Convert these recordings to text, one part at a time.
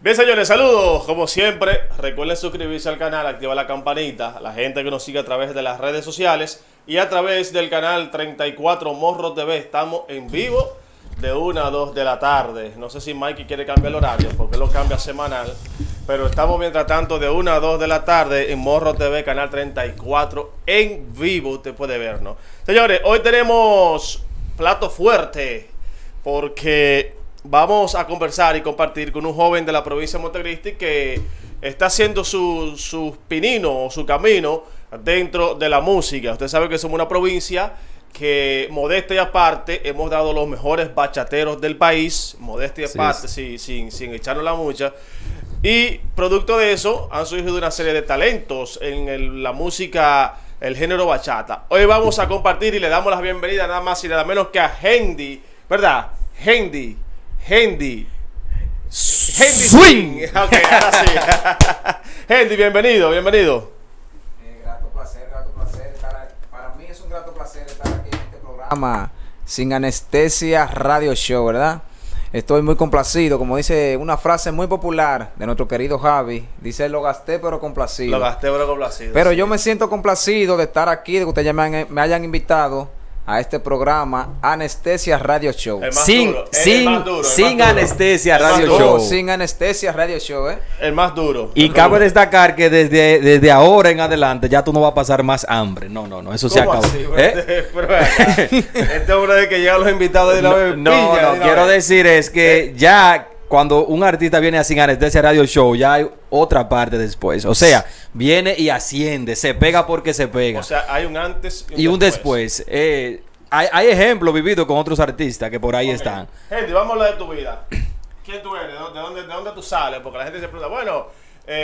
Bien, señores, saludos. Como siempre, recuerden suscribirse al canal, activar la campanita. La gente que nos sigue a través de las redes sociales y a través del canal 34 Morro TV. Estamos en vivo de 1 a 2 de la tarde. No sé si Mikey quiere cambiar el horario, porque lo cambia semanal. Pero estamos, mientras tanto, de 1 a 2 de la tarde en Morro TV, canal 34, en vivo. Usted puede vernos. Señores, hoy tenemos plato fuerte, porque vamos a conversar y compartir con un joven de la provincia de Montecristi que está haciendo su pinino o su camino dentro de la música. Usted sabe que somos una provincia que, modesta y aparte, hemos dado los mejores bachateros del país, modesta y aparte, sí, sin echarnos la mucha. Y producto de eso han surgido una serie de talentos en la música, el género bachata. Hoy vamos a compartir y le damos las bienvenidas nada más y nada menos que a Gendy, ¿verdad? Gendy Swing. Ok, ahora sí. Gendy, bienvenido, bienvenido. Grato placer. Para mí es un grato placer estar aquí en este programa Sin Anestesia Radio Show, ¿verdad? Estoy muy complacido, como dice una frase muy popular de nuestro querido Javi. Dice, lo gasté pero complacido. Lo gasté pero complacido. Pero sí, yo me siento complacido de estar aquí, de que ustedes me hayan invitado a este programa Anestesia Radio Show. Sin Anestesia Radio Show, el más duro. Y cabe destacar que desde ahora en adelante ya tú no vas a pasar más hambre. No, eso se acabó. Este hombre de que llegan los invitados de la vez. No, quiero decir es que ya cuando un artista viene a Sin Anestesia Radio Show, ya hay otra parte después. O sea, viene y asciende, se pega porque se pega. O sea, hay un antes y un después. Hay ejemplos vividos con otros artistas que por ahí están. Gente, vamos a hablar de tu vida. ¿Quién tú eres? ¿De dónde tú sales? Porque la gente se pregunta, bueno,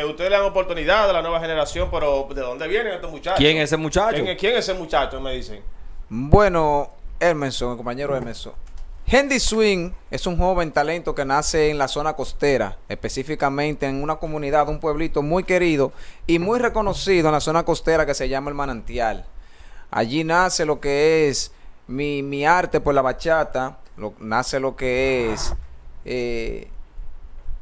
ustedes le dan oportunidad a la nueva generación, pero ¿de dónde vienen estos muchachos? ¿Quién es ese muchacho? ¿Quién es ese muchacho? Me dicen. Bueno, Hermenson, el compañero Hermenson. Gendy Swing es un joven talento que nace en la zona costera, específicamente en una comunidad, un pueblito muy querido y muy reconocido en la zona costera que se llama El Manantial. Allí nace lo que es mi arte por la bachata, nace lo que es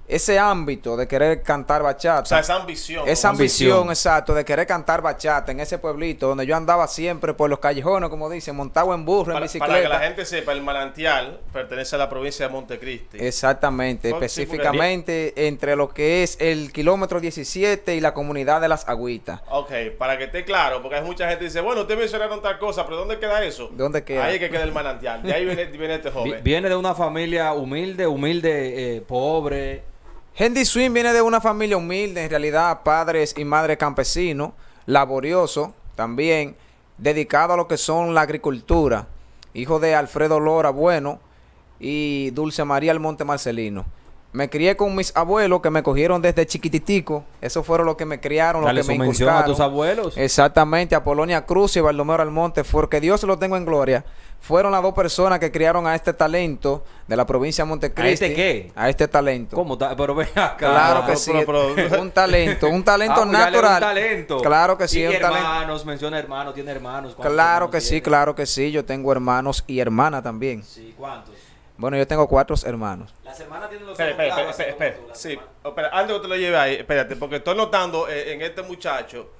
ese ámbito de querer cantar bachata. O sea, esa ambición. Esa ambición, exacto, de querer cantar bachata en ese pueblito donde yo andaba siempre por los callejones, como dicen, montado en burro, en bicicleta. Para que la gente sepa, El Manantial pertenece a la provincia de Montecristi. Exactamente, específicamente entre lo que es el kilómetro 17 y la comunidad de Las Agüitas. Ok, para que esté claro, porque hay mucha gente que dice, bueno, ustedes mencionaron tal cosa, pero ¿dónde queda eso? ¿Dónde queda? Ahí es que queda El Manantial. De ahí viene este joven. Viene de una familia humilde, pobre. Gendy Swing viene de una familia humilde, en realidad padres y madres campesinos, laborioso también, dedicado a lo que son la agricultura, hijo de Alfredo Lora Bueno y Dulce María Almonte Marcelino. Me crié con mis abuelos que me cogieron desde chiquititico, esos fueron los que me criaron, los que me inculcaron. ¿A tus abuelos? Exactamente, a Polonia Cruz y Baldomero Almonte, porque Dios se los tengo en gloria. Fueron las dos personas que criaron a este talento de la provincia de Montecristi. ¿A este qué? A este talento. ¿Cómo? Pero ven acá. Claro que sí. Un talento natural. Un talento. Claro que sí. Y hermanos, menciona hermanos, tiene hermanos. Claro que sí, claro que sí. Yo tengo hermanos y hermana también. Sí, ¿cuántos? Bueno, yo tengo 4 hermanos. Las hermanas tienen los ojos claros. Espera. Sí, espera, antes que te lo lleve ahí, espérate, porque estoy notando en este muchacho,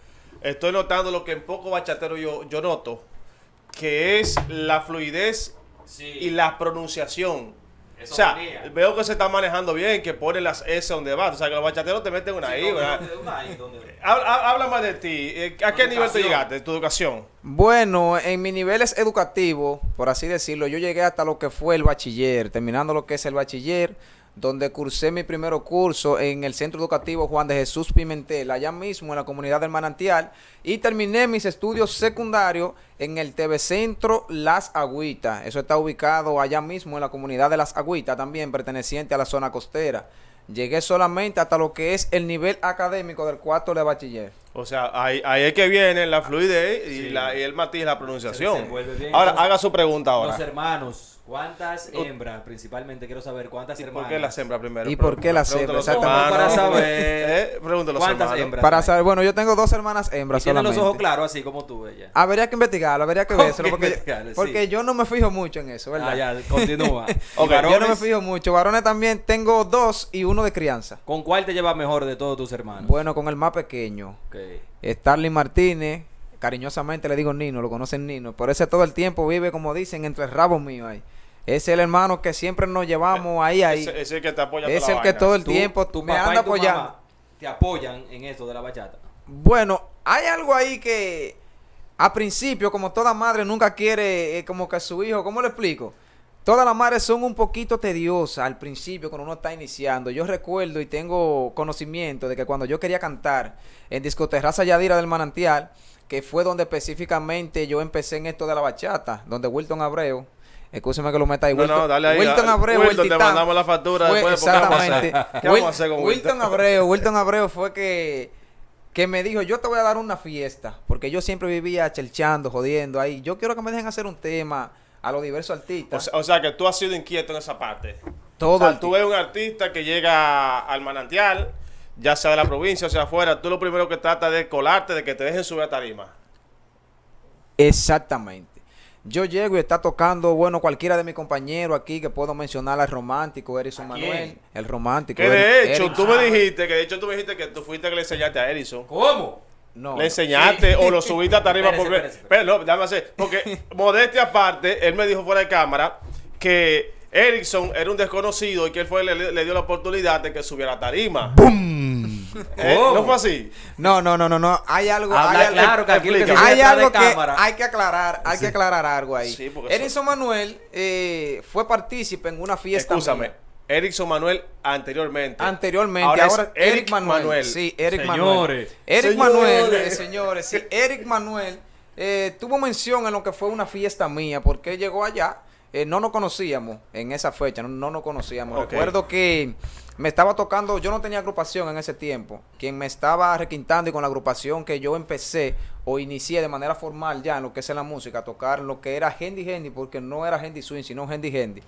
estoy notando lo que en poco bachatero yo noto, que es la fluidez y la pronunciación. Eso, o sea, manía. Veo que se está manejando bien, que pone las S donde va. O sea, que los bachateros te meten una I, ¿verdad? Habla más de ti. ¿A qué nivel te llegaste, de tu educación? Bueno, en mis niveles educativos, por así decirlo, yo llegué hasta lo que fue el bachiller, terminando lo que es el bachiller, donde cursé mi primer curso en el Centro Educativo Juan de Jesús Pimentel, allá mismo en la comunidad del Manantial, y terminé mis estudios secundarios en el TV Centro Las Agüitas. Eso está ubicado allá mismo en la comunidad de Las Agüitas, también perteneciente a la zona costera. Llegué solamente hasta lo que es el nivel académico del cuarto de bachiller. O sea, ahí es que viene la fluidez y, sí, y el matiz, la pronunciación. Ahora, haga su pregunta ahora. Los hermanos, ¿cuántas hembras? Principalmente quiero saber cuántas hermanas. ¿Por qué las hembras primero? ¿Y por qué las hembras? Exactamente. Para saber. Pregúntalo. ¿Cuántas hembras? Para saber. Bueno, yo tengo dos hermanas hembras solamente. ¿Tienen los ojos claros así como tú, ella? Habría que investigarlo, habría que verlo. Porque yo no me fijo mucho en eso, ¿verdad? Ah, ya, continúa. Yo no me fijo mucho. Varones también tengo dos y uno de crianza. ¿Con cuál te llevas mejor de todos tus hermanos? Bueno, con el más pequeño. Starling Martínez, cariñosamente le digo Nino, lo conocen Nino, por ese todo el tiempo vive, como dicen, entre rabos míos ahí. Es el hermano que siempre nos llevamos ahí. Es el que te apoya. Es el que todo el tiempo me anda apoyando. ¿Te apoyan en esto de la bachata? Bueno, hay algo ahí que a principio, como toda madre nunca quiere, como que su hijo, ¿cómo le explico? Todas las madres son un poquito tediosas al principio cuando uno está iniciando. Yo recuerdo y tengo conocimiento de que cuando yo quería cantar en Discoterraza Yadira del Manantial, que fue donde específicamente yo empecé en esto de la bachata, donde Wilton Abreu, escúcheme que lo meta ahí, Wilton Abreu, Wilton, te mandamos la factura después. Exactamente. ¿Qué vamos a hacer con Wilton Abreu? Wilton Abreu fue que me dijo, yo te voy a dar una fiesta, porque yo siempre vivía chelchando, jodiendo ahí. Yo quiero que me dejen hacer un tema a los diversos artistas. O sea que tú has sido inquieto en esa parte. Todo. O sea, tú ves un artista que llega al Manantial, ya sea de la provincia o sea afuera, tú lo primero que tratas de colarte, de que te dejen subir a tarima. Exactamente. Yo llego y está tocando, bueno, cualquiera de mis compañeros aquí que puedo mencionar, al romántico, Erickson Manuel. El romántico. Que de hecho, tú me dijiste que tú fuiste que le enseñaste a Erickson. ¿Cómo? No, le enseñaste o lo subiste hasta arriba. Pero déjame hacer, porque modestia aparte, él me dijo fuera de cámara que Erickson era un desconocido y que él fue le dio la oportunidad de que subiera a tarima. ¡Bum! ¿No fue así? No. Hay algo, hay que aclarar algo ahí. Sí, Erickson Manuel fue partícipe en una fiesta. Escúchame. Erickson Manuel anteriormente. Ahora es Erick Manuel. Sí, Erick Manuel. Erick Manuel, señores. Sí, Erick Manuel tuvo mención en lo que fue una fiesta mía, porque llegó allá. No nos conocíamos en esa fecha, no nos conocíamos. Okay. Recuerdo que me estaba tocando, yo no tenía agrupación en ese tiempo. Quien me estaba requintando y con la agrupación que yo empecé o inicié de manera formal ya en lo que es en la música, a tocar lo que era Gendy, porque no era Gendy Swing, sino Gendy.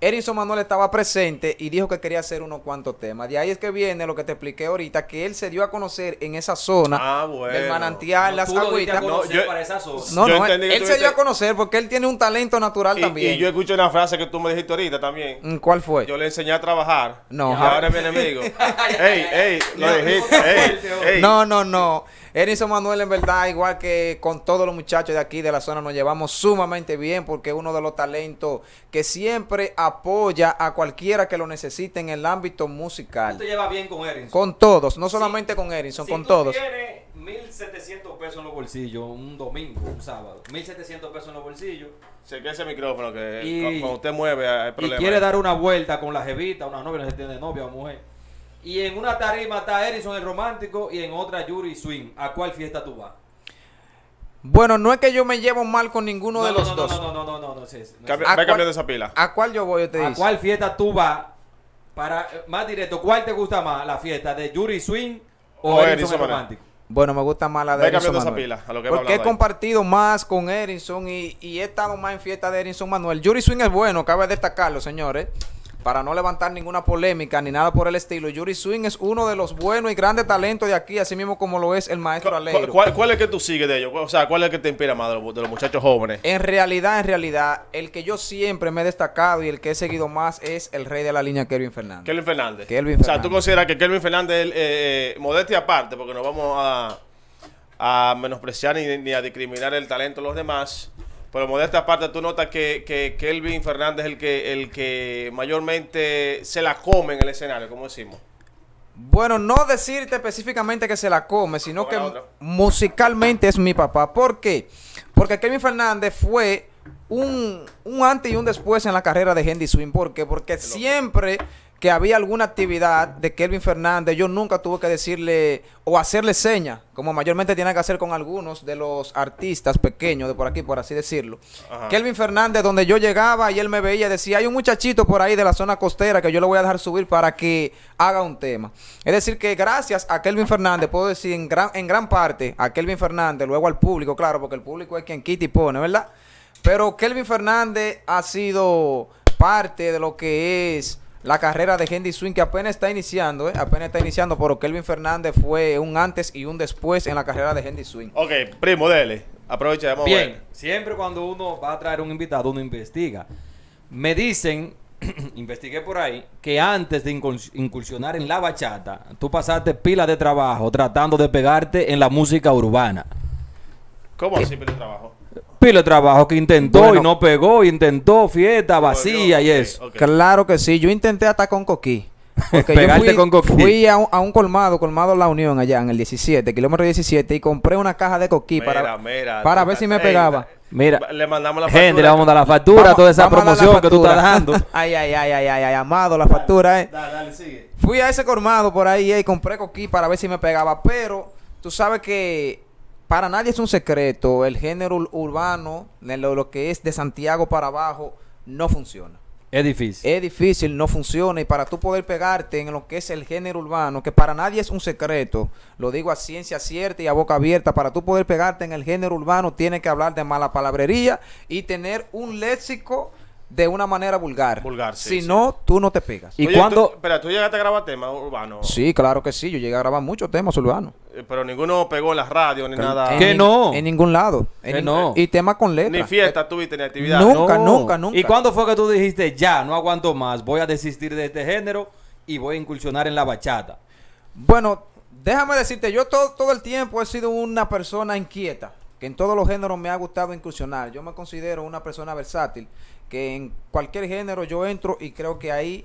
Erickson Manuel estaba presente y dijo que quería hacer unos cuantos temas. De ahí es que viene lo que te expliqué ahorita, que él se dio a conocer en esa zona del Manantial, Las Agüitas. Él se dio a conocer porque él tiene un talento natural también. Y yo escuché una frase que tú me dijiste ahorita también. ¿Cuál fue? Yo le enseñé a trabajar. No. Y ahora es mi enemigo. Lo dijiste. No. Erickson Manuel, en verdad, igual que con todos los muchachos de aquí de la zona, nos llevamos sumamente bien porque es uno de los talentos que siempre apoya a cualquiera que lo necesite en el ámbito musical. ¿Tú te llevas bien con Erickson? Con todos, no solamente con Erickson, con todos. Tienes 1.700 pesos en los bolsillos un domingo, un sábado. 1.700 pesos en los bolsillos. Se queda ese micrófono que cuando usted mueve hay problema. Y quiere dar una vuelta con la jevita, una novia, no se tiene novia o mujer. Y en una tarima está Erickson el romántico y en otra Yuri Swing. ¿A cuál fiesta tú vas? Bueno, no es que yo me llevo mal con ninguno de los dos. No. Ve cambiando esa pila. ¿A cuál yo voy? ¿A cuál fiesta tú vas? Para más directo, ¿cuál te gusta más? ¿La fiesta de Yuri Swing o Erickson el romántico? Bueno, me gusta más la de Erickson Manuel. Esa pila, a lo que porque he compartido más con Erickson y he estado más en fiesta de Erickson Manuel. Yuri Swing es bueno, cabe destacarlo, señores. Para no levantar ninguna polémica ni nada por el estilo, Yuri Swing es uno de los buenos y grandes talentos de aquí, así mismo como lo es el maestro Aleiro. ¿Cuál es el que tú sigues de ellos? O sea, ¿cuál es el que te inspira más de los muchachos jóvenes? En realidad, el que yo siempre me he destacado y el que he seguido más es el rey de la línea, Kelvin Fernández. O sea, ¿tú consideras que Kelvin Fernández, modestia aparte, porque no vamos a menospreciar ni a discriminar el talento de los demás? Pero modesta parte, tú notas que Kelvin Fernández es el que mayormente se la come en el escenario, como decimos. Bueno, no decirte específicamente que se la come, sino que musicalmente es mi papá. ¿Por qué? Porque Kelvin Fernández fue un antes y un después en la carrera de Gendy Swing. ¿Por qué? Porque siempre que había alguna actividad de Kelvin Fernández, yo nunca tuve que decirle o hacerle señas, como mayormente tiene que hacer con algunos de los artistas pequeños de por aquí, por así decirlo. Ajá. Kelvin Fernández, donde yo llegaba y él me veía, decía, hay un muchachito por ahí de la zona costera que yo le voy a dejar subir para que haga un tema. Es decir que gracias a Kelvin Fernández, puedo decir en gran parte a Kelvin Fernández, luego al público, claro, porque el público es quien quita y pone, ¿verdad? Pero Kelvin Fernández ha sido parte de lo que es la carrera de Gendy Swing, que apenas está iniciando, apenas está iniciando, pero Kelvin Fernández fue un antes y un después en la carrera de Gendy Swing. Ok, primo, dele. Aprovecha, vamos bien. A ver. Siempre cuando uno va a traer un invitado, uno investiga. Me dicen, investigué por ahí, que antes de incursionar en la bachata, tú pasaste pilas de trabajo tratando de pegarte en la música urbana. ¿Cómo así pilas de trabajo? Pilo de trabajo que intentó, bueno, y no pegó, intentó fiesta vacía, y eso. Okay. Claro que sí, yo intenté hasta con coquí. Porque pegarte con coquí. Fui a un colmado La Unión allá en el 17, kilómetro 17, y compré una caja de coquí para ver si me pegaba. Mira, le mandamos la factura. Gente, le vamos a dar la factura, toda esa promoción que tú estás dando. ay, amado, la factura, Dale, sigue. Fui a ese colmado por ahí y compré coquí para ver si me pegaba, pero tú sabes que para nadie es un secreto, el género urbano, lo que es de Santiago para abajo, no funciona. Es difícil. Es difícil, no funciona. Y para tú poder pegarte en lo que es el género urbano, que para nadie es un secreto, lo digo a ciencia cierta y a boca abierta, para tú poder pegarte en el género urbano, tienes que hablar de mala palabrería y tener un léxico de una manera vulgar. Vulgar, sí. Si no, tú no te pegas. ¿Y cuando? Espera, ¿tú llegaste a grabar temas urbanos? Sí, claro que sí. Yo llegué a grabar muchos temas urbanos. Pero ninguno pegó en las radios ni nada. ¿Que no? En ningún lado. No. Y temas con letras. Ni fiesta tuviste, ni actividad. Nunca. ¿Y cuándo fue que tú dijiste, ya, no aguanto más, voy a desistir de este género y voy a incursionar en la bachata? Bueno, déjame decirte, yo todo el tiempo he sido una persona inquieta, que en todos los géneros me ha gustado incursionar. Yo me considero una persona versátil, que en cualquier género yo entro y creo que ahí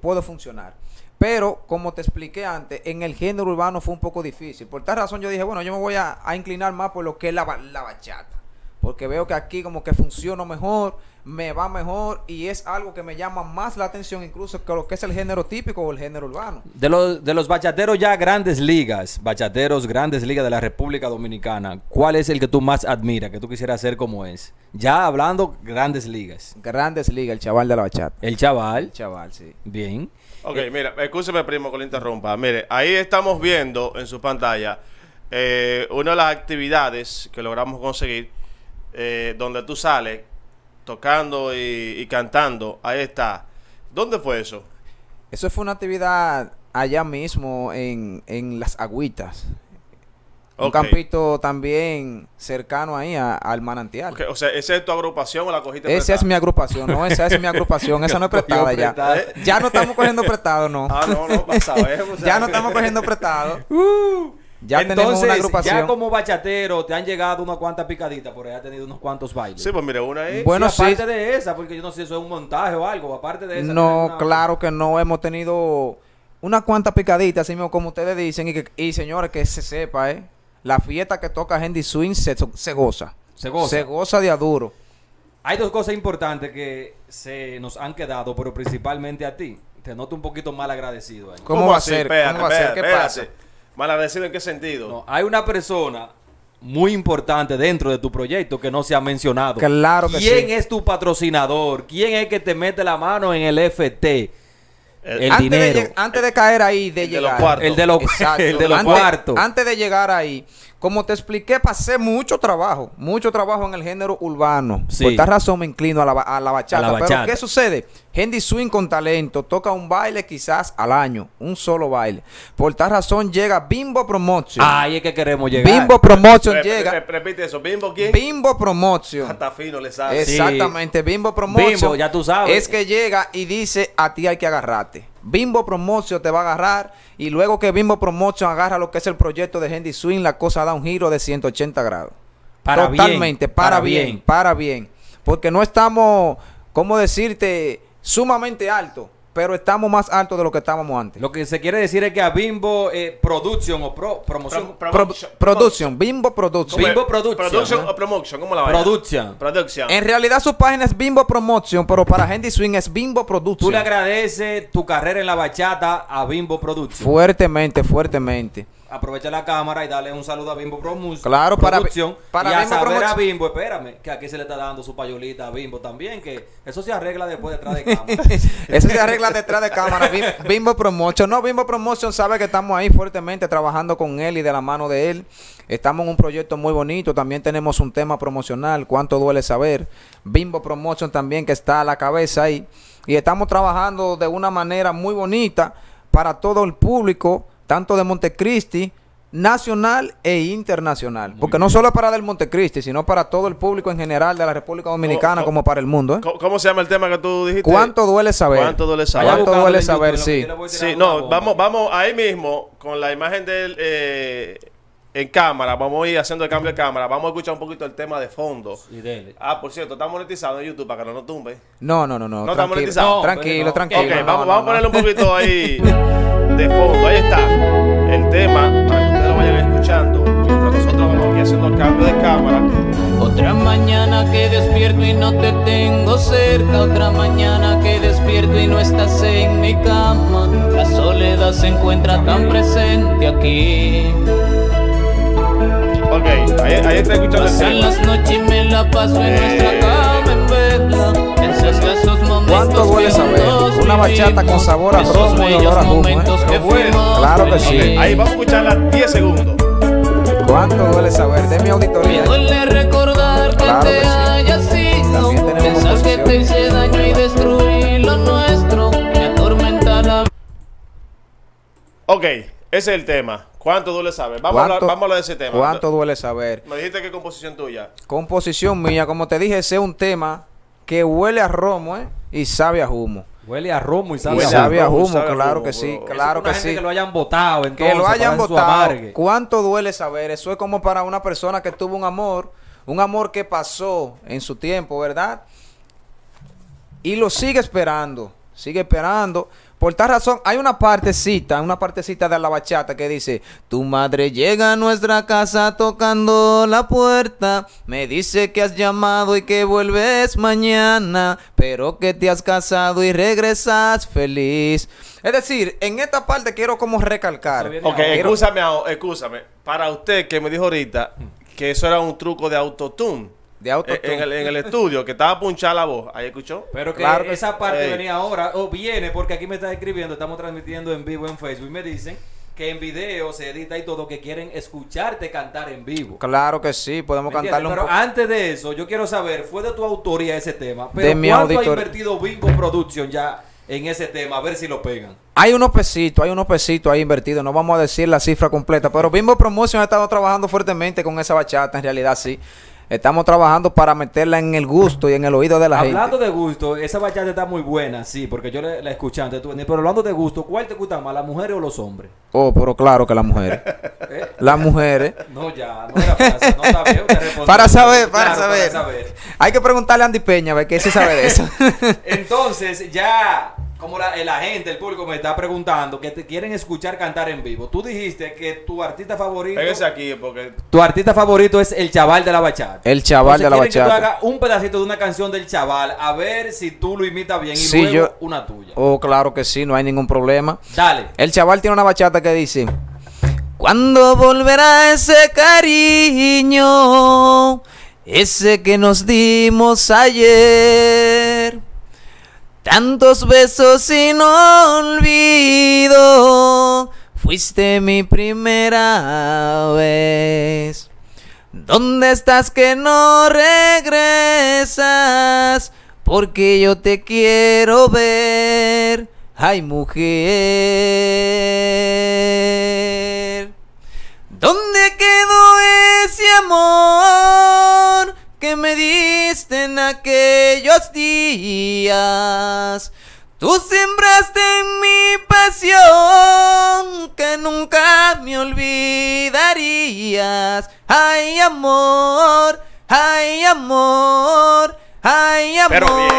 puedo funcionar. Pero, como te expliqué antes, en el género urbano fue un poco difícil. Por tal razón yo dije, bueno, yo me voy a inclinar más por lo que es la bachata, porque veo que aquí como que funciono mejor, me va mejor, y es algo que me llama más la atención incluso que lo que es el género típico o el género urbano. De los bachateros ya grandes ligas, bachateros grandes ligas de la República Dominicana, ¿cuál es el que tú más admiras, que tú quisieras ser como es? Ya hablando grandes ligas. Grandes ligas, el chaval de la bachata. El chaval. El chaval, sí. Bien. Ok, mira, escúcheme, primo, que le interrumpa. Mire, ahí estamos viendo en su pantalla una de las actividades que logramos conseguir, donde tú sales tocando y cantando. Ahí está. ¿Dónde fue eso? Eso fue una actividad allá mismo en Las Agüitas. Okay. Un campito también cercano ahí al Manantial. Okay. O sea, ¿esa es tu agrupación o la cogiste prestada? Esa es mi agrupación, no, esa es mi agrupación. Esa no es prestada ya. Ya no estamos cogiendo prestado, no. Ah, no, pasa, o sea, ya no estamos cogiendo prestado. Ya. Entonces, tenemos una agrupación. Ya como bachatero te han llegado unas cuantas picaditas, por ahí ha tenido unos cuantos bailes. Sí, pues mire, una es. Bueno, sí, aparte de esa, porque yo no sé si eso es un montaje o algo, aparte de esa. No, claro que no, hemos tenido unas cuantas picaditas, así mismo como ustedes dicen, y señores, que se sepa, la fiesta que toca Gendy Swing se goza. Se goza. Se goza de aduro. Hay dos cosas importantes que se nos han quedado, pero principalmente a ti. Te noto un poquito mal agradecido ahí. ¿Cómo va a ser? ¿Cómo va a ser? ¿Qué pasa? ¿Malagradecido en qué sentido? No, hay una persona muy importante dentro de tu proyecto que no se ha mencionado. Claro que sí. ¿Quién es tu patrocinador? ¿Quién es que te mete la mano en el FT? El dinero. Antes de caer ahí, de llegar. El de los cuartos. Antes de llegar ahí, como te expliqué, pasé mucho trabajo en el género urbano. Sí. Por tal razón me inclino a la bachata. Pero ¿qué sucede? Gendy Swing con talento toca un baile quizás al año, un solo baile. Por tal razón llega Bimbo Promotion. Ahí es que queremos llegar. Bimbo Promotion llega. Repite eso, ¿Bimbo quién? Bimbo Promotion. Hasta fino le sabe. Exactamente, sí. Bimbo Promotion. Bimbo, ya tú sabes. Es que llega y dice, a ti hay que agarrarte. Bimbo Promotion te va a agarrar, y luego que Bimbo Promotion agarra lo que es el proyecto de Gendy Swing, la cosa da un giro de 180 grados. Para totalmente, bien, para bien. Porque no estamos, ¿cómo decirte?, sumamente alto, pero estamos más altos de lo que estábamos antes. Lo que se quiere decir es que a Bimbo Production o Promoción. Production. Bimbo Production. Bimbo Production. Production o Promotion. ¿Cómo la vaina? Production. Production. En realidad su página es Bimbo Promotion, pero para Gendy Swing es Bimbo Production. ¿Tú le agradeces tu carrera en la bachata a Bimbo Production? Fuertemente, fuertemente. Aprovecha la cámara y dale un saludo a Bimbo Promotion. Claro, para Bimbo Promotion. A Bimbo, espérame, que aquí se le está dando su payolita a Bimbo también, que eso se arregla después detrás de cámara. Eso se arregla detrás de cámara. Bimbo Promotion. No, Bimbo Promotion sabe que estamos ahí fuertemente trabajando con él y de la mano de él. Estamos en un proyecto muy bonito. También tenemos un tema promocional, Cuánto Duele Saber. Bimbo Promotion también, que está a la cabeza ahí. Y estamos trabajando de una manera muy bonita para todo el público, tanto de Montecristi, nacional e internacional. Muy Porque bien. No solo para del Montecristi, sino para todo el público en general de la República Dominicana, como para el mundo. ¿Cómo se llama el tema que tú dijiste? ¿Cuánto duele saber? ¿Cuánto duele saber? ¿Cuánto duele saber? Sí. Sí, no, vamos ahí mismo con la imagen del... en cámara, vamos a ir haciendo el cambio de cámara. Vamos a escuchar un poquito el tema de fondo. Ah, por cierto, está monetizado en YouTube para que no nos tumbe. No. No está monetizado. No, tranquilo. Ok, vamos a ponerle un poquito ahí de fondo. Ahí está el tema para que ustedes lo vayan escuchando mientras nosotros vamos aquí haciendo el cambio de cámara. Otra mañana que despierto y no te tengo cerca. Otra mañana que despierto y no estás en mi cama. La soledad se encuentra tan presente aquí. Ok, ahí está escuchando el tema. En las noches me la paso en nuestra cama en vela. ¿Cuánto duele saber? Una bachata con sabor a romo y olor a humo, Claro que sí. Okay. Ahí vamos a escucharla 10 segundos. ¿Cuánto duele saber? De mi auditoría. Me duele recordar que te hayas ido. Pensar que te hice daño y destruí lo nuestro. Me atormenta la... Ok, ese es el tema. ¿Cuánto duele saber? Vamos a hablar de ese tema. ¿Cuánto duele saber? Me dijiste que composición tuya. Composición mía, como te dije, ese es un tema que huele a romo, y sabe a humo. Huele a romo y sabe a humo. Sabe a humo, claro que sí, claro que sí. Que lo hayan votado, entonces. Que lo hayan votado. ¿Cuánto duele saber? Eso es como para una persona que tuvo un amor que pasó en su tiempo, ¿verdad? Y lo sigue esperando, Por tal razón, hay una partecita de la bachata que dice: tu madre llega a nuestra casa tocando la puerta. Me dice que has llamado y que vuelves mañana, pero que te has casado y regresas feliz. Es decir, en esta parte quiero como recalcar. Ok, excúsame. Para usted que me dijo ahorita que eso era un truco de autotune. En el estudio, que estaba punchada la voz. ¿Ahí escuchó? Pero que claro, esa parte venía ahora, o viene, porque aquí me está escribiendo, estamos transmitiendo en vivo en Facebook, y me dicen que en video se edita y todo, que quieren escucharte cantar en vivo. Claro que sí, podemos cantarlo un poco. Pero antes de eso, yo quiero saber, fue de tu autoría ese tema, pero de mi auditoría. ¿Cuánto ha invertido Bimbo Production ya en ese tema? A ver si lo pegan. Hay unos pesitos ahí invertidos. No vamos a decir la cifra completa, pero Bimbo Promotion ha estado trabajando fuertemente con esa bachata, en realidad sí. Estamos trabajando para meterla en el gusto y en el oído de la gente. Hablando de gusto, esa bachata está muy buena, sí, porque yo la escuché antes. Pero hablando de gusto, ¿cuál te gusta más, las mujeres o los hombres? Oh, pero claro que las mujeres. Las mujeres. No, ya, no era fácil, no sabía. Para saber. Hay que preguntarle a Andy Peña, a ver qué se sabe de eso. Entonces, ya, como la gente, el público me está preguntando que te quieren escuchar cantar en vivo. Tú dijiste que tu artista favorito... Pégase aquí porque... Tu artista favorito es el Chaval de la Bachata. El Chaval de la Bachata. Que tú hagas un pedacito de una canción del Chaval, a ver si tú lo imitas bien, y sí, luego yo... una tuya. Oh, claro que sí, no hay ningún problema. Dale. El Chaval tiene una bachata que dice: ¿cuándo volverá ese cariño, ese que nos dimos ayer? Tantos besos sin olvido, fuiste mi primera vez. ¿Dónde estás que no regresas? Porque yo te quiero ver. Ay, mujer, ¿dónde quedó ese amor que me diste en aquellos días? Tú sembraste en mi pasión que nunca me olvidarías. Ay, amor, ay, amor, ay, amor. Pero bien,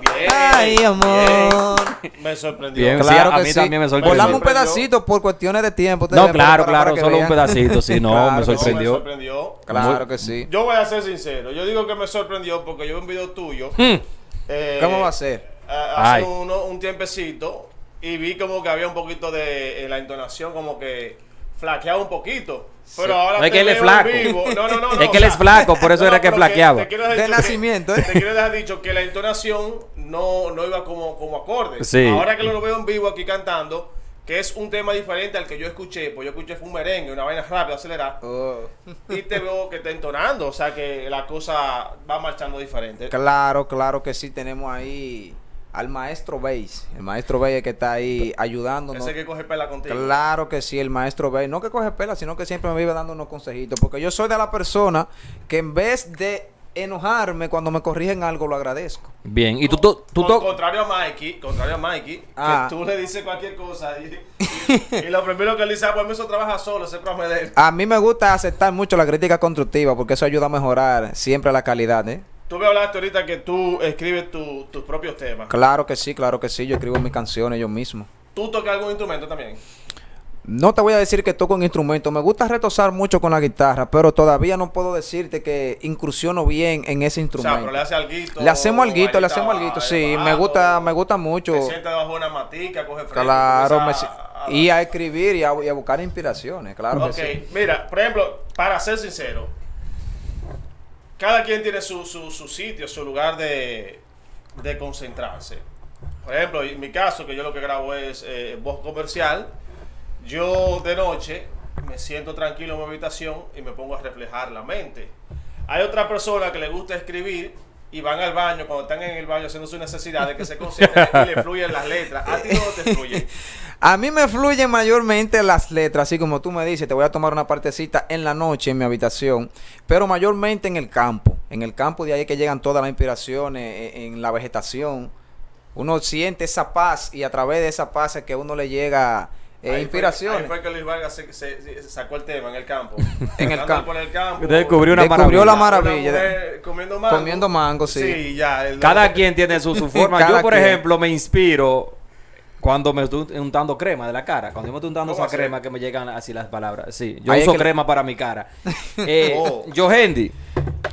bien. Ay, amor. Bien. Me sorprendió. Bien, claro sí, que a mí sí. También me sorprendió. Volamos un pedacito por cuestiones de tiempo. No, claro, claro, solo un pedacito. Sí, no, claro, me sorprendió. No, me sorprendió. Claro que sí. Yo voy a ser sincero. Yo digo que me sorprendió porque yo vi un video tuyo. ¿Cómo va a ser? Hace un tiempecito y vi como que había un poquito de la entonación como que... flaqueaba un poquito, pero ahora no es que él es flaco, no, es que él es flaco, por eso no, era que flaqueaba. De nacimiento, ¿eh? Te quiero dejar dicho que la entonación no iba como acorde. Sí. Ahora que lo veo en vivo aquí cantando, que es un tema diferente al que yo escuché, pues yo escuché fue un merengue, una vaina rápida, acelerada, y te veo que está entonando, o sea que la cosa va marchando diferente. Claro, claro que sí, tenemos ahí... al maestro Bass, el maestro Bass que está ahí ayudándonos. Ese que coge pela contigo. Claro que sí, el maestro Bass, no que coge pela, sino que siempre me vive dando unos consejitos, porque yo soy de la persona que en vez de enojarme cuando me corrigen algo, lo agradezco. Bien, y tú contrario a Mikey, ah, que tú le dices cualquier cosa y lo primero que él dice, pues eso trabaja solo, ese programa de él. A mí me gusta aceptar mucho la crítica constructiva, porque eso ayuda a mejorar siempre la calidad, ¿eh? Tú me hablaste ahorita que tú escribes tus propios temas. Claro que sí, yo escribo mis canciones yo mismo. ¿Tú tocas algún instrumento también? No te voy a decir que toco un instrumento, me gusta retozar mucho con la guitarra, pero todavía no puedo decirte que incursiono bien en ese instrumento. O sea, pero le hace alguito. Le hacemos alguito, sí, me gusta mucho. Te sientas debajo de una matica, coge fresco. Claro, y a escribir y a buscar inspiraciones, claro que sí. Ok, mira, por ejemplo, para ser sincero, cada quien tiene su sitio, su lugar de concentrarse. Por ejemplo, en mi caso, que yo lo que grabo es voz comercial, yo de noche me siento tranquilo en mi habitación y me pongo a reflejar la mente. Hay otra persona que le gusta escribir y van al baño, cuando están en el baño haciendo sus necesidades, que se concentren y le fluyen las letras. ¿A ti no te fluyen? A mí me fluyen mayormente las letras, así como tú me dices, te voy a tomar una partecita en la noche en mi habitación, pero mayormente en el campo. En el campo de ahí que llegan todas las inspiraciones, en la vegetación. Uno siente esa paz y a través de esa paz es que uno le llega... inspiraciones. Ahí fue que Luis Vargas se sacó el tema en el campo. En el campo. Descubrió la maravilla. Comiendo mango, sí. Sí, ya. Cada quien tiene su forma. Yo, por ejemplo, me inspiro cuando me estoy untando crema de la cara. Cuando me estoy untando esa crema que me llegan así las palabras. Sí, yo uso crema para mi cara. Yo, Gendy,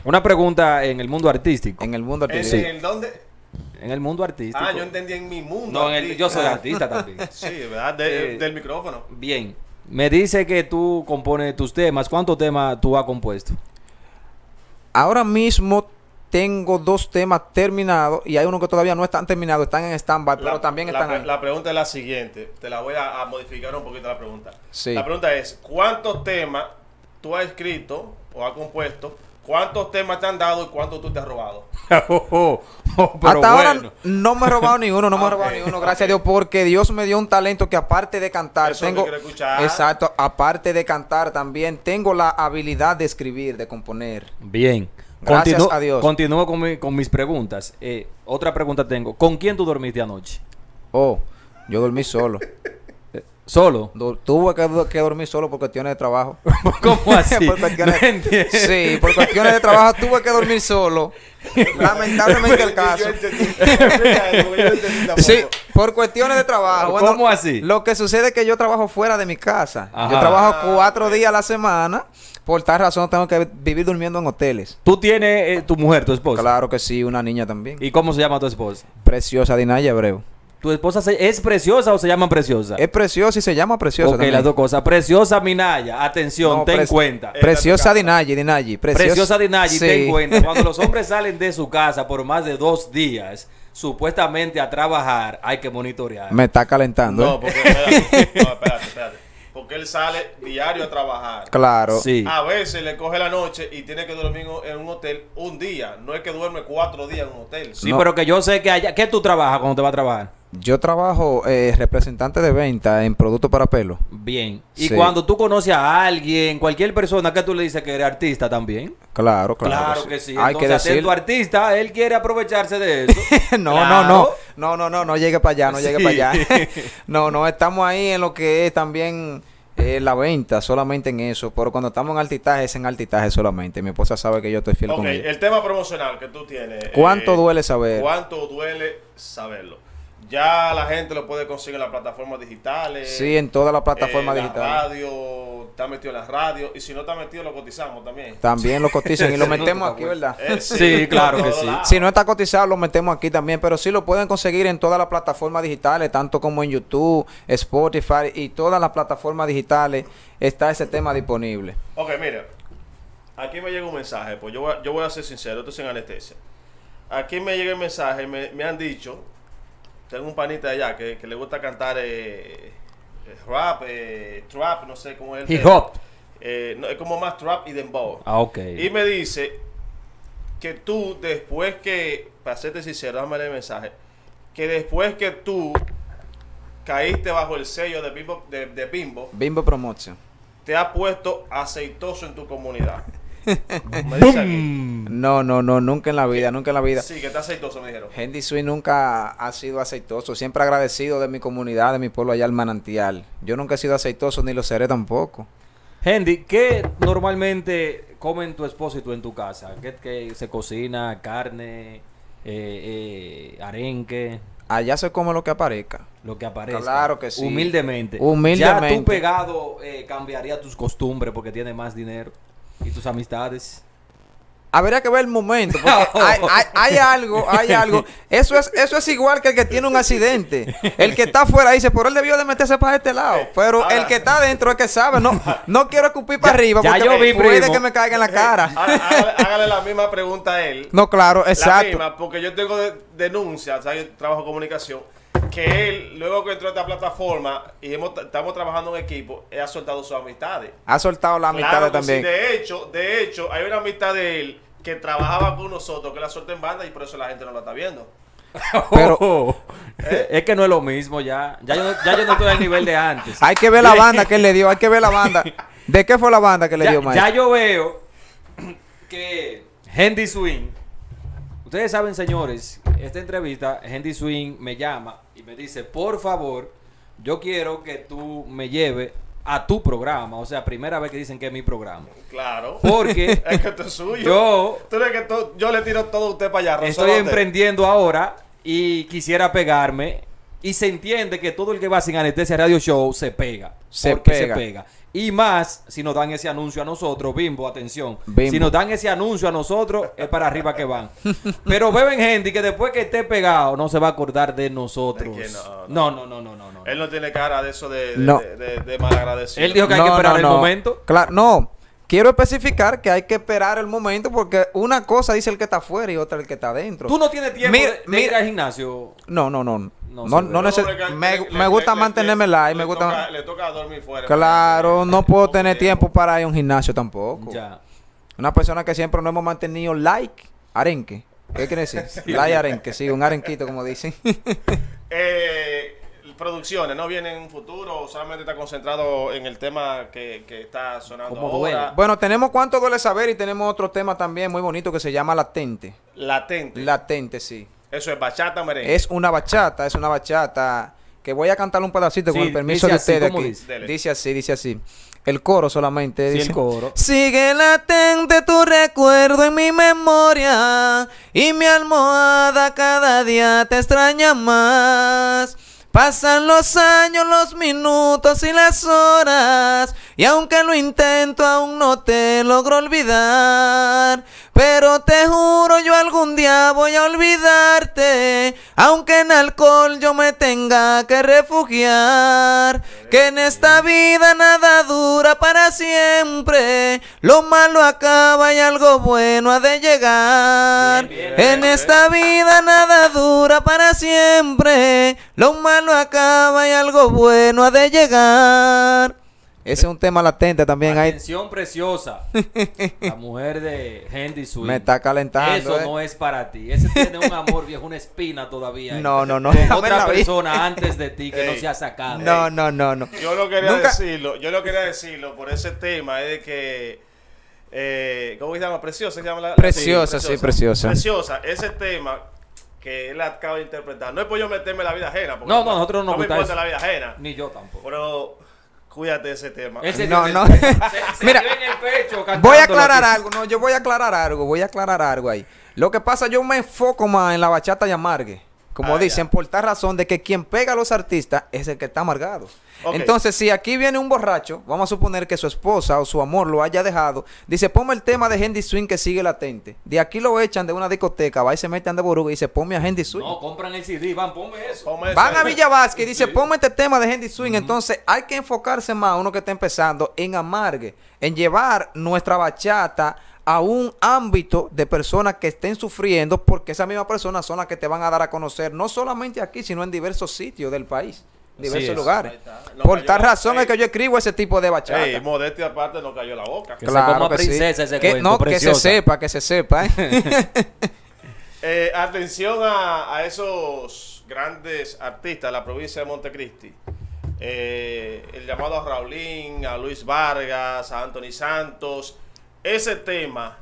una pregunta en el mundo artístico. En el mundo artístico. ¿En dónde? En el mundo artístico. Ah, yo entendí en mi mundo. No, yo soy artista también. Sí, ¿verdad? Del micrófono. Bien. Me dice que tú compones tus temas. ¿Cuántos temas tú has compuesto? Ahora mismo tengo 2 temas terminados y hay uno que todavía no están terminados, están en stand-by, pero también están ahí. La pregunta es la siguiente. Te la voy a modificar un poquito la pregunta. Sí. La pregunta es, ¿cuántos temas tú has escrito o has compuesto? ¿Cuántos temas te han dado y cuántos tú te has robado? Pero hasta ahora no me he robado ni uno, gracias a Dios, porque Dios me dio un talento que aparte de cantar, eso tengo... Exacto, aparte de cantar también, tengo la habilidad de escribir, de componer. Bien. Gracias a Dios. Continúo con mis preguntas. Otra pregunta tengo. ¿Con quién tú dormiste anoche? Oh, yo dormí solo. ¿Solo? Tuve que dormir solo por cuestiones de trabajo. ¿Cómo así? Sí, por cuestiones de trabajo tuve que dormir solo. Lamentablemente el caso. Sí, por cuestiones de trabajo. Bueno, ¿cómo así? Lo que sucede es que yo trabajo fuera de mi casa. Ajá. Yo trabajo 4 días a la semana. Por tal razón tengo que vivir durmiendo en hoteles. ¿Tú tienes tu mujer, tu esposa? Claro que sí, una niña también. ¿Y cómo se llama tu esposa? Preciosa Minaya Bravo. ¿Tu esposa es Preciosa o se llama Preciosa? Es Preciosa y se llama Preciosa. Ok, también. Las dos cosas. Preciosa Minaya, atención, ten cuenta. Preciosa Minaya, Preciosa Minaya, sí. Ten cuenta. Cuando los hombres salen de su casa por más de 2 días, supuestamente a trabajar, hay que monitorear. Me está calentando. No, porque espérate. Porque él sale diario a trabajar. Claro. Sí. A veces le coge la noche y tiene que dormir en un hotel un día. No es que duerme 4 días en un hotel. Sí, no. Pero que yo sé que allá... ¿Qué tú trabajas cuando te vas a trabajar? Yo trabajo representante de venta en productos para pelo. Bien. Y sí. Cuando tú conoces a alguien, cualquier persona, que tú le dices que eres artista también. Claro que sí. Hay que decir... tu artista, él quiere aprovecharse de eso. No llegue para allá. No, estamos ahí en lo que es también La venta, solamente en eso. Pero cuando estamos en altitaje, es en altitaje solamente. Mi esposa sabe que yo estoy fiel con ella. El tema promocional que tú tienes. ¿Cuánto duele saberlo? ¿Cuánto duele saberlo? Ya la gente lo puede conseguir en las plataformas digitales. Sí, en todas las plataformas digitales. Radio, está metido en las radios. Y si no está metido, lo cotizamos también. También lo cotizan y lo metemos aquí, ¿verdad? Sí, claro que sí. Si no está cotizado, lo metemos aquí también. Pero sí lo pueden conseguir en todas las plataformas digitales, tanto como en YouTube, Spotify y todas las plataformas digitales. Está ese tema disponible. Ok, mira. Aquí me llega un mensaje. Pues yo voy a ser sincero, esto es Sin Anestesia. Aquí me llega el mensaje, me han dicho... Tengo un panita allá que le gusta cantar rap, trap, no sé cómo es. Hip hop. No, es como más trap y dembow. Ah, ok. Y me dice que tú, después que, para serte sincero, dame el mensaje, que después que tú caíste bajo el sello de Bimbo, Bimbo Promotion, te ha puesto aceitoso en tu comunidad. No, nunca en la vida, nunca en la vida. Sí, que está aceitoso, me dijeron. Gendy Swing nunca ha sido aceitoso. Siempre agradecido de mi comunidad, de mi pueblo allá, El Manantial. Yo nunca he sido aceitoso, ni lo seré tampoco. Gendy, ¿qué normalmente comen tu esposo y tú en tu casa? ¿Qué se cocina? ¿Carne? ¿Arenque? Allá se come lo que aparezca. Lo que aparezca. Claro que sí. Humildemente. Humildemente. Ya tú pegado cambiaría tus costumbres porque tienes más dinero. ¿Y tus amistades? Habría que ver el momento, porque hay algo. Eso es igual que el que tiene un accidente. El que está afuera dice, pero él debió de meterse para este lado. Pero ahora, el que está adentro es que sabe. No quiero escupir para arriba porque puede que me caiga en la cara. Hágale la misma pregunta a él. No, claro, exacto. La misma, porque yo tengo denuncias, ¿sabes? Yo trabajo comunicación. Que él, luego que entró a esta plataforma y estamos trabajando en equipo, él ha soltado sus amistades. Ha soltado las amistades también. Sí, de hecho, hay una amistad de él que trabajaba con nosotros, que la suelta en banda y por eso la gente no la está viendo. Pero es que no es lo mismo ya. Ya yo no estoy al nivel de antes. Hay que ver la banda que él le dio, hay que ver la banda. ¿De qué fue la banda que le dio, maestro? Ya yo veo que Gendy Swing, ustedes saben, señores, esta entrevista, Gendy Swing me llama y me dice, por favor, yo quiero que tú me lleves a tu programa. O sea, primera vez que dicen que es mi programa. Claro. Porque es que esto es suyo. Yo le tiro todo a usted para allá. Estoy emprendiendo ahora y quisiera pegarme. Y se entiende que todo el que va Sin Anestesia Radio Show se pega. Se pega. Y más, si nos dan ese anuncio a nosotros, Bimbo, atención. Bimbo. Si nos dan ese anuncio a nosotros, es para arriba que van. Pero beben gente que después que esté pegado, no se va a acordar de nosotros. No. Él no tiene cara de eso de malagradecido. Él dijo que hay que esperar el momento. Claro, no. Quiero especificar que hay que esperar el momento porque una cosa dice el que está afuera y otra el que está adentro. ¿Tú no tienes tiempo de ir al gimnasio? No. Me gusta mantenerme live. Le toca dormir fuera. Claro, no puedo tener tiempo para ir a un gimnasio tampoco. Ya. Una persona que siempre no hemos mantenido arenque. ¿Qué quiere decir? Sí. Like arenque, sí, un arenquito como dicen. Producciones, ¿no vienen en un futuro o solamente está concentrado en el tema que está sonando ahora? Bueno, tenemos Cuánto Duele Saber y tenemos otro tema también muy bonito que se llama Latente. Latente. Latente, sí. Eso es bachata, merengue. Es una bachata que voy a cantar un pedacito con el permiso de ustedes aquí. Dice así. El coro solamente. Sí, dice, el coro. Sigue latente tu recuerdo en mi memoria y mi almohada cada día te extraña más. Pasan los años, los minutos y las horas, y aunque lo intento aún no te logro olvidar. Pero te juro yo algún día voy a olvidarte, aunque en alcohol yo me tenga que refugiar. Que en esta vida nada dura para siempre, lo malo acaba y algo bueno ha de llegar. En esta vida nada dura para siempre, lo malo acaba y algo bueno ha de llegar. Ese es un tema latente también. Atención, Preciosa. La mujer de Gendy Swing. Me está calentando. Eso no es para ti. Ese tiene un amor viejo, una espina todavía. No. Otra persona antes de ti que no se ha sacado. No. Yo no quería decirlo por ese tema. Es de que... ¿cómo se llama? ¿Preciosa? ¿Se llama Preciosa. Preciosa. Ese tema... que él acaba de interpretar. No es por yo meterme en la vida ajena. Porque nosotros no nos gusta eso. No me importa la vida ajena. Ni yo tampoco. Pero Cuídate de ese tema. No. Mira, voy a aclarar algo. No, yo voy a aclarar algo. Voy a aclarar algo ahí. Lo que pasa, yo me enfoco más en la bachata y amargue. Como dicen, por tal razón de que quien pega a los artistas es el que está amargado. Okay. Entonces, si aquí viene un borracho, vamos a suponer que su esposa o su amor lo haya dejado, dice, ponme el tema de Gendy Swing que sigue latente. De aquí lo echan de una discoteca, va y se meten de boruga y dice, ponme a Gendy Swing. No, compran el CD, van, ponme eso. Ponme van eso. A Villa Vázquez y dice, sí, ponme este tema de Gendy Swing. Entonces, hay que enfocarse más, uno que está empezando, en amargue, en llevar nuestra bachata a un ámbito de personas que estén sufriendo, porque esas mismas personas son las que te van a dar a conocer, no solamente aquí, sino en diversos sitios del país, diversos lugares. Por tal razón es que yo escribo ese tipo de bachata. Ey, modestia aparte, no cayó la boca. Que claro se coma princesa ese cuento, no, preciosa. Que se sepa. Atención a esos grandes artistas de la provincia de Montecristi. El llamado a Raulín, a Luis Vargas, a Anthony Santos. Ese tema,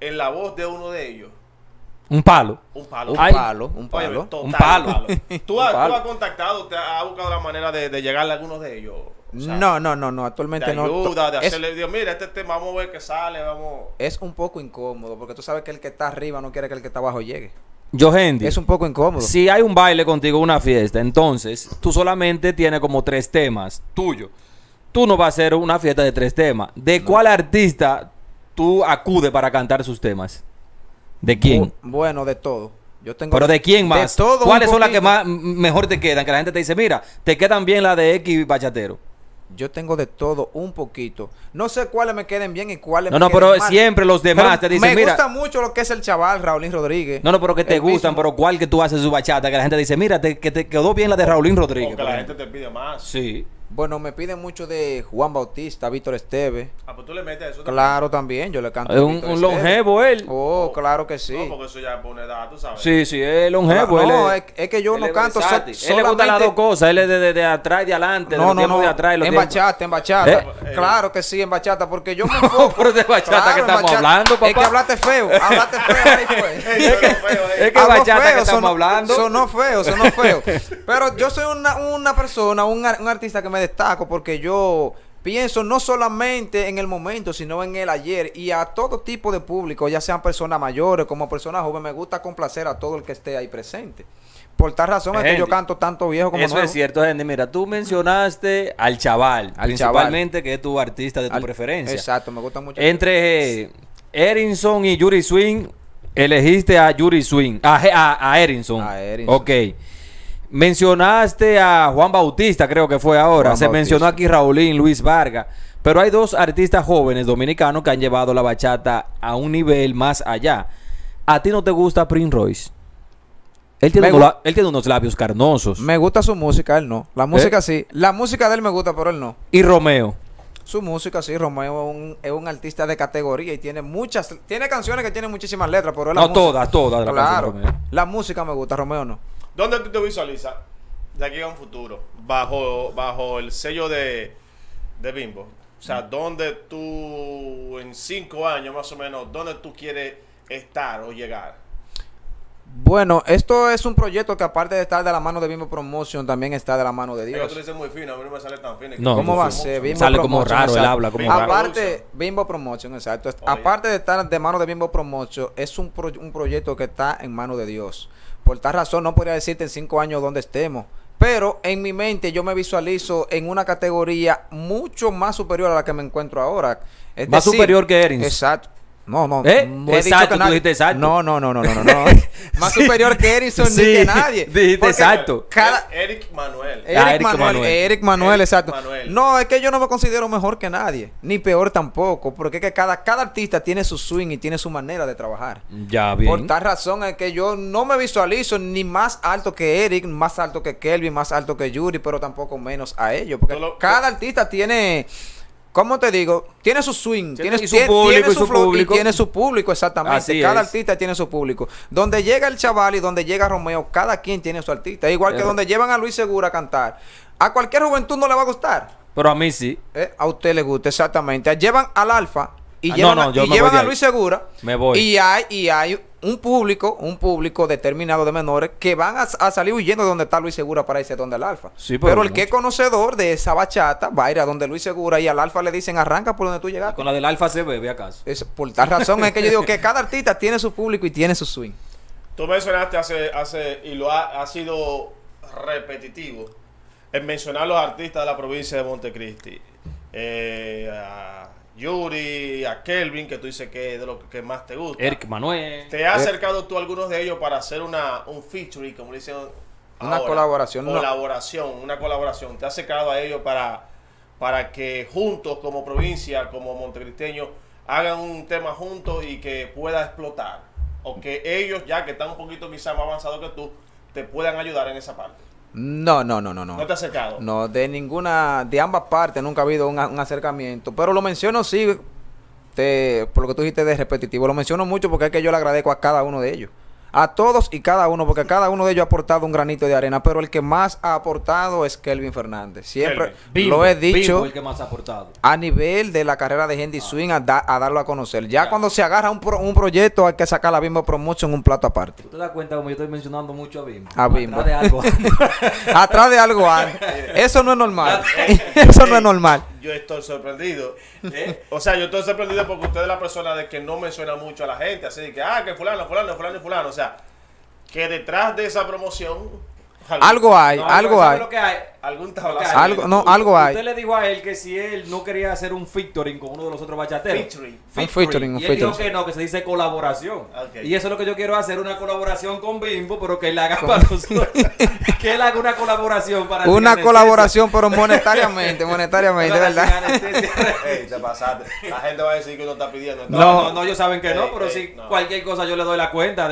en la voz de uno de ellos. Un palo. ¿Tú has contactado, te has buscado la manera de llegarle a algunos de ellos? O sea, no, actualmente no. Ayuda, de hacerle, Dios, mira, este tema, vamos a ver que sale, vamos. Es un poco incómodo, porque tú sabes que el que está arriba no quiere que el que está abajo llegue. Yo, Gendy, es un poco incómodo. Si hay un baile contigo, una fiesta, entonces tú solamente tienes como 3 temas tuyos. Tú no vas a hacer una fiesta de 3 temas. ¿De cuál artista tú acudes para cantar sus temas? ¿De quién? Bueno, de todo. Yo tengo. ¿Pero de quién más? De todo. ¿Cuáles son las que más mejor te quedan? Que la gente te dice, mira, te quedan bien las de X bachatero. Yo tengo de todo un poquito. No sé cuáles me queden bien y cuáles me queden mal. No, pero siempre los demás te dicen, mira. Me gusta mucho lo que es el chaval, Raulín Rodríguez. No, pero que te gustan, pero cuál que tú haces su bachata, que la gente dice, mira, que te quedó bien la de Raulín Rodríguez. Porque la gente te pide más. Sí. Bueno, me piden mucho de Juan Bautista, Víctor Esteves. Ah, pues tú le metes eso. Claro, también, yo le canto. Es un longevo él. Oh, claro que sí. No, porque eso ya pone edad, tú sabes. Sí, es longevo. No, es que yo no canto solamente. Él le gustan las 2 cosas, él es de atrás y de adelante. No. De atrás, en bachata. Claro que sí, en bachata, porque yo me enfoco. Pero de bachata claro, que estamos hablando, papá. Es que hablaste feo, ahí fue. Es que bachata que estamos hablando. Sonó feo. Pero yo soy una persona, un artista que me destaco porque yo pienso no solamente en el momento, sino en el ayer, y a todo tipo de público, ya sean personas mayores como personas jóvenes, me gusta complacer a todo el que esté ahí presente. Por tal razón es que yo canto tanto viejo como nuevo. Eso es cierto, Gendy. Mira, tú mencionaste al chaval, principalmente, que es tu artista de tu preferencia. Exacto, me gusta mucho. Entre Erinson y Yuri Swing, elegiste a Yuri Swing, a Erinson. Ok. Mencionaste a Juan Bautista, creo que fue ahora. Mencionó aquí Raulín, Luis Vargas. Pero hay 2 artistas jóvenes dominicanos que han llevado la bachata a un nivel más allá. ¿A ti no te gusta Prince Royce? Él tiene unos labios carnosos. Me gusta su música, él no. La música sí. La música de él me gusta, pero él no. ¿Y Romeo? Su música, sí. Romeo es un artista de categoría y tiene muchas... Tiene canciones que tienen muchísimas letras, pero él no, todas. Claro. La música me gusta, Romeo no. ¿Dónde tú te visualizas de aquí a un futuro? Bajo el sello de Bimbo. O sea, ¿dónde tú en 5 años más o menos, dónde tú quieres estar o llegar? Bueno, esto es un proyecto que aparte de estar de la mano de Bimbo Promotion, también está de la mano de Dios. Pero tú dices muy fino, a mí no me sale tan fino. No, ¿cómo va a ser? Bimbo sale Promotion, como raro, él habla como raro. Aparte, Bimbo Promotion, exacto. Oye. Aparte de estar de mano de Bimbo Promotion, es un proyecto que está en mano de Dios. Por tal razón no podría decirte en 5 años dónde estemos, pero en mi mente yo me visualizo en una categoría mucho más superior a la que me encuentro ahora. Es más decir, superior que Erinson. Exacto. No, no, no. No. Más superior que Erinson ni que nadie. Dijiste exacto. Erick Manuel. No, es que yo no me considero mejor que nadie, ni peor tampoco, porque es que cada artista tiene su swing y tiene su manera de trabajar. Ya, bien. Por tal razón es que yo no me visualizo ni más alto que Erick, más alto que Kelvin, más alto que Yuri, pero tampoco menos a ellos, porque cada artista tiene... ¿Cómo te digo? Tiene su swing, tiene su público, exactamente. Cada artista tiene su público. Donde llega el chaval y donde llega Romeo, cada quien tiene su artista. Igual que donde llevan a Luis Segura a cantar. A cualquier juventud no le va a gustar. Pero a mí sí. A usted le gusta, exactamente. Llevan al Alfa y llevan a Luis Segura. Me voy. Y hay un público determinado de menores que van a salir huyendo de donde está Luis Segura para irse donde el Alfa. Sí, pero el mucho. Que es conocedor de esa bachata va a ir a donde Luis Segura y al Alfa le dicen arranca por donde tú llegaste. Y con la del Alfa se bebe acaso. Es, por tal razón es que yo digo que cada artista tiene su público y tiene su swing. Tú mencionaste y lo ha sido repetitivo en mencionar los artistas de la provincia de Montecristi. A Yuri, a Kelvin, que tú dices que es de lo que más te gusta. Erick Manuel. ¿Te has acercado tú a algunos de ellos para hacer un featuring, como le dicen? Una ahora, colaboración. Una colaboración. ¿Te has acercado a ellos para que juntos, como provincia, como montecristeños, hagan un tema juntos y que pueda explotar? O que ellos, ya que están un poquito quizás más avanzados que tú, te puedan ayudar en esa parte. No. ¿No te has acercado? No, de ninguna, de ambas partes nunca ha habido un acercamiento. Pero lo menciono, sí, por lo que tú dijiste de repetitivo. Lo menciono mucho porque es que yo le agradezco a cada uno de ellos. A todos y cada uno, porque cada uno de ellos ha aportado un granito de arena. Pero el que más ha aportado es Kelvin Fernández. Siempre lo he dicho. Bimbo, el que más ha aportado. A nivel de la carrera de Gendy Swing a darlo a conocer. Ya cuando se agarra un proyecto hay que sacar la Bimbo Promotion en un plato aparte. ¿Tú te das cuenta como yo estoy mencionando mucho a Bimbo? A Bimbo. Atrás de algo. Atrás de algo. Eso no es normal. Eso no es normal. Yo estoy sorprendido. O sea, yo estoy sorprendido porque usted es la persona de que no menciona mucho a la gente. Así que, que fulano. O sea, que detrás de esa promoción... Algo hay. Usted le dijo a él que si él no quería hacer un featuring con uno de los otros bachateros. Un featuring. Dijo que no, que se dice colaboración. Okay. Y eso es lo que yo quiero hacer, una colaboración con Bimbo, pero que él haga para nosotros. Que él haga una colaboración para... Una colaboración, pero monetariamente, ¿verdad? Te pasaste. La gente va a decir que no está pidiendo. No, ellos saben que no, pero si cualquier cosa yo le doy la cuenta.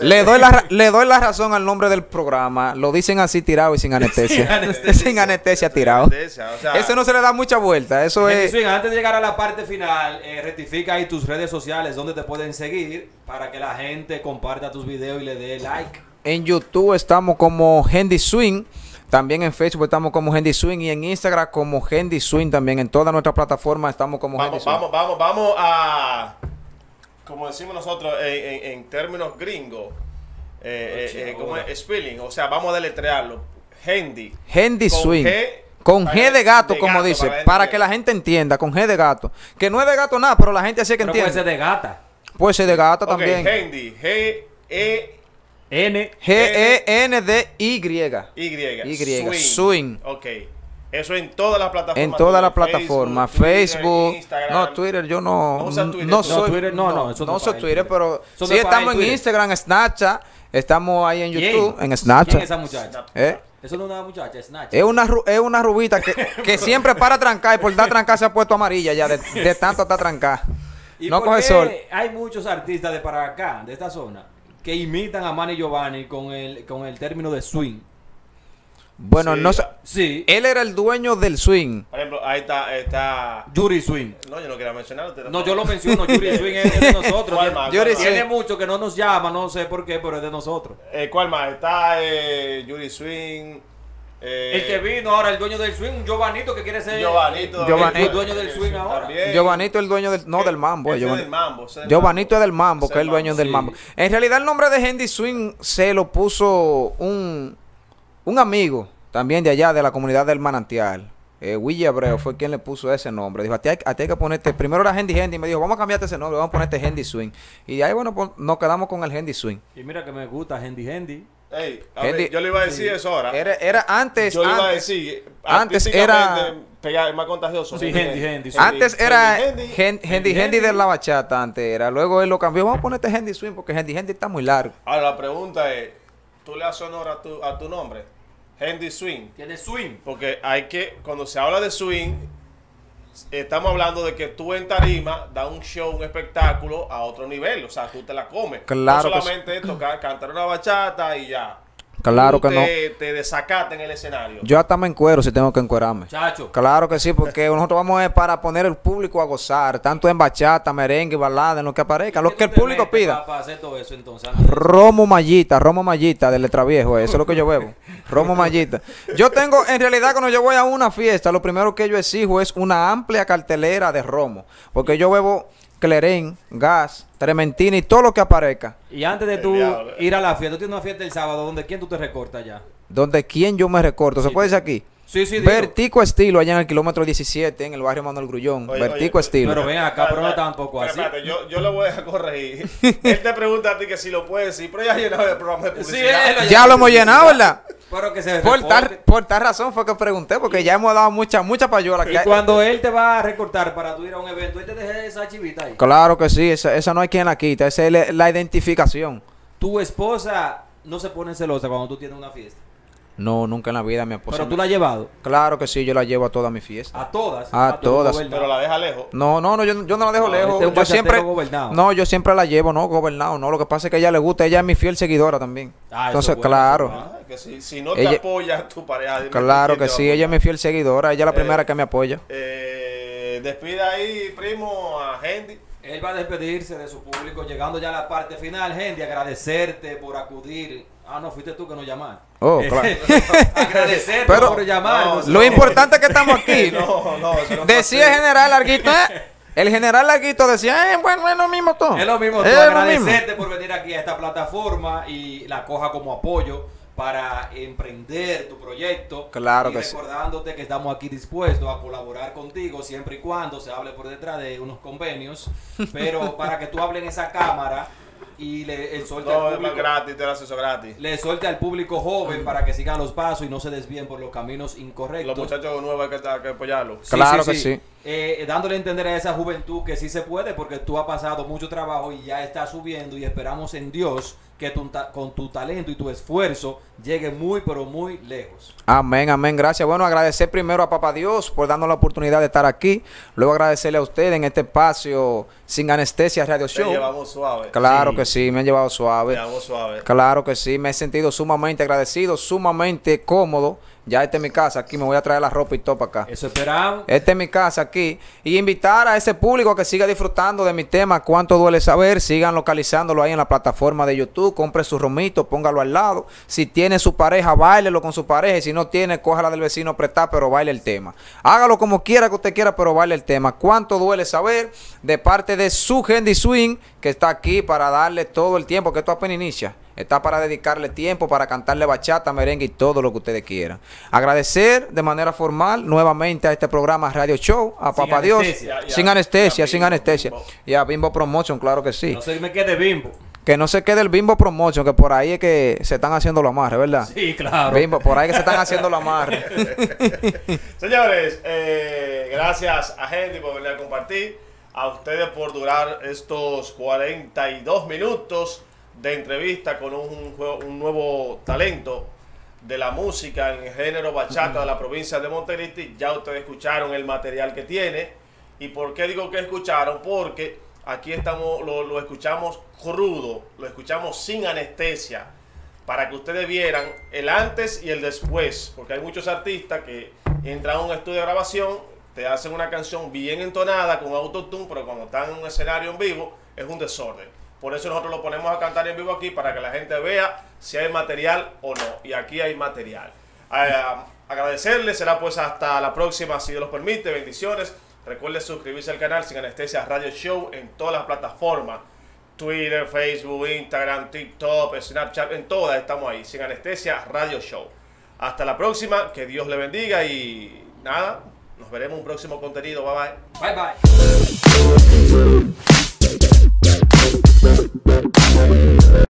Le doy la razón al nombre del programa. Lo dicen así tirado y sin anestesia. Sin anestesia tirado. O sea, eso no se le da mucha vuelta. Eso es. Swing, antes de llegar a la parte final, rectifica ahí tus redes sociales donde te pueden seguir para que la gente comparta tus videos y le dé like. En YouTube estamos como Gendy Swing. También en Facebook estamos como Gendy Swing y en Instagram como Gendy Swing también. En todas nuestras plataformas estamos como Gendy Swing. Vamos a, como decimos nosotros en términos gringos, como spelling, o sea, vamos a deletrearlo. Gendy Swing. Con G de gato, como dice, para que la gente entienda, con G de gato. Que no es de gato nada, pero la gente así que entiende. Puede ser de gata. Puede ser de gata también. Gendy, G-E-N-D-Y. Swing. Ok. Eso en todas las plataformas. En todas las plataformas. Facebook, Twitter, no, Twitter, yo no. No soy Twitter, pero sí estamos en Instagram, Snapchat. Estamos ahí en YouTube, en Snapchat. ¿Quién es esa muchacha? Eso no es una muchacha, es Snapchat. Es una rubita que siempre para trancar y por dar trancar se ha puesto amarilla ya, de tanto hasta trancar. ¿Y no coge sol? Hay muchos artistas de para acá, de esta zona, que imitan a Manny Giovanni con el término de swing. Bueno, sí, no sé. Sí. Él era el dueño del swing. Por ejemplo, ahí está Yuri Swing. No, yo no quería mencionarlo. No, yo lo menciono. Yuri Swing es de nosotros. Tiene mucho que no nos llama, no sé por qué, pero es de nosotros. ¿Cuál más? Está Yuri Swing. El que vino ahora, el dueño del swing, un Giovanito que quiere ser el dueño del swing ahora. Giovanito es el dueño del mambo. Giovanito es del mambo, que es el dueño del mambo. En realidad el nombre de Gendy Swing se lo puso un amigo también de allá, de la comunidad del Manantial, William Abreu, fue quien le puso ese nombre. Dijo, a ti hay que ponerte, primero era Gendy, y me dijo, vamos a cambiarte ese nombre, vamos a ponerte Gendy Swing. Y ahí, bueno, pues, nos quedamos con el Gendy Swing. Y mira que me gusta Gendy. Ey, yo le iba a decir eso ahora. Antes era más contagioso. Sí, Gendy de la bachata, antes era. Luego él lo cambió, vamos a ponerte Gendy Swing, porque Gendy está muy largo. Ahora la pregunta es, ¿tú le das honor a tu nombre? Gendy Swing. Tiene swing. Porque cuando se habla de swing, estamos hablando de que tú en tarima das un show, un espectáculo a otro nivel. O sea, tú te la comes. Claro, no solamente tocar, cantar una bachata y ya. Claro que no. Te desacaste en el escenario. Yo hasta me encuero si tengo que encuerarme. Chacho. Claro que sí, porque nosotros vamos para poner el público a gozar, tanto en bachata, merengue, balada, en lo que aparezca, lo que el público pida. Para hacer todo eso, entonces, ¿no? Romo Mallita del Letra Viejo, eso es lo que yo bebo. Romo Mallita. Yo tengo, en realidad, cuando yo voy a una fiesta, lo primero que yo exijo es una amplia cartelera de romo, porque yo bebo Clerín, Gas, Trementina y todo lo que aparezca. Y antes de tú ir a la fiesta, tú tienes una fiesta el sábado, ¿donde quién tú te recortas ya? ¿Donde quién yo me recorto? ¿Se puede decir aquí? Sí, sí, Vertico Estilo, allá en el kilómetro 17, en el barrio Manuel Grullón. Oye, Vertico Estilo. Pero ven acá, pero no tampoco así. Espérate, yo le voy a corregir. Él te pregunta a ti que si lo puedes decir, pero ya llenado el programa de publicidad. Sí, ya lo hemos llenado, ¿verdad? Pero que se por tal razón fue que pregunté, porque ya hemos dado mucha payola. Y cuando él te va a recortar para tú ir a un evento, él te deja esa chivita ahí. Claro que sí, esa no hay quien la quita, esa es la identificación. ¿Tu esposa no se pone celosa cuando tú tienes una fiesta? No, nunca en la vida, mi esposa. ¿Pero tú la has llevado? Claro que sí, yo la llevo a todas mis fiestas. ¿A todas? A todas. ¿Pero la deja lejos? No, no, no, yo no la dejo lejos. Yo siempre, no, yo siempre la llevo, no, gobernado, no. Lo que pasa es que ella le gusta, ella es mi fiel seguidora también. Ah, entonces, bueno, claro. Ah, que sí. Si no te apoya tu pareja. Claro que sí, ella es mi fiel seguidora, ella es la primera que me apoya. Despida ahí, primo, a Gendy. Él va a despedirse de su público, llegando ya a la parte final. Gendy, agradecerte por acudir. Ah, no, fuiste tú que nos llamaste. Oh, claro. Agradecerte por llamarnos. No, lo importante es que estamos aquí. No, decía el general Larguito, el general Larguito decía, bueno, es lo mismo todo. Es lo mismo todo. Agradecerte por venir aquí a esta plataforma y la coja como apoyo para emprender tu proyecto. Claro que sí. Y recordándote que estamos aquí dispuestos a colaborar contigo siempre y cuando se hable por detrás de unos convenios, pero para que tú hables en esa cámara y le suelte al público gratis, te lo haces gratis. Le suelte al público joven para que sigan los pasos y no se desvíen por los caminos incorrectos. Los muchachos nuevos hay que apoyarlos. Sí, claro sí, que sí. Dándole a entender a esa juventud que sí se puede, porque tú has pasado mucho trabajo y ya estás subiendo, y esperamos en Dios que con tu talento y tu esfuerzo llegue muy, pero muy lejos. Amén, amén, gracias. Bueno, agradecer primero a Papá Dios por darnos la oportunidad de estar aquí. Luego agradecerle a ustedes en este espacio Sin Anestesia Radio Show. Me llevamos suave. Claro que sí, me han llevado suave. Me llevamos suave. Claro que sí, me he sentido sumamente agradecido, sumamente cómodo. Ya esta es mi casa aquí, me voy a traer la ropa y todo para acá. Eso esperamos. Esta es mi casa aquí. Y invitar a ese público que siga disfrutando de mi tema, Cuánto Duele Saber. Sigan localizándolo ahí en la plataforma de YouTube. Compre su romito, póngalo al lado. Si tiene su pareja, báilelo con su pareja. Y si no tiene, cójala del vecino prestada, pero baile el tema. Hágalo como quiera que usted quiera, pero baile el tema. Cuánto Duele Saber, de parte de su Gendy Swing, que está aquí para darle todo el tiempo, que esto apenas inicia. Está para dedicarle tiempo, para cantarle bachata, merengue y todo lo que ustedes quieran. Agradecer de manera formal nuevamente a este programa Radio Show, a Papá Dios, Sin Anestesia, Sin Anestesia, y a Bimbo Promotion, claro que sí. No se me quede Bimbo. Que no se quede el Bimbo Promotion, que por ahí es que se están haciendo los amarres, ¿verdad? Sí, claro. Bimbo, por ahí que se están haciendo los amarres. Señores, gracias a Gendy por venir a compartir, a ustedes por durar estos 42 minutos de entrevista con un nuevo talento de la música en el género bachata de la provincia de Montecristi. Ya ustedes escucharon el material que tiene. ¿Y por qué digo que escucharon? Porque aquí estamos, lo escuchamos crudo, lo escuchamos sin anestesia, para que ustedes vieran el antes y el después. Porque hay muchos artistas que entran a un estudio de grabación, te hacen una canción bien entonada con autotune, pero cuando están en un escenario en vivo es un desorden. Por eso nosotros lo ponemos a cantar en vivo aquí, para que la gente vea si hay material o no. Y aquí hay material. Agradecerles, será pues hasta la próxima, si Dios los permite. Bendiciones. Recuerden suscribirse al canal Sin Anestesia Radio Show en todas las plataformas. Twitter, Facebook, Instagram, TikTok, Snapchat, en todas estamos ahí. Sin Anestesia Radio Show. Hasta la próxima, que Dios le bendiga y nada, nos veremos en un próximo contenido. Bye bye. Bye bye. We'll be right back.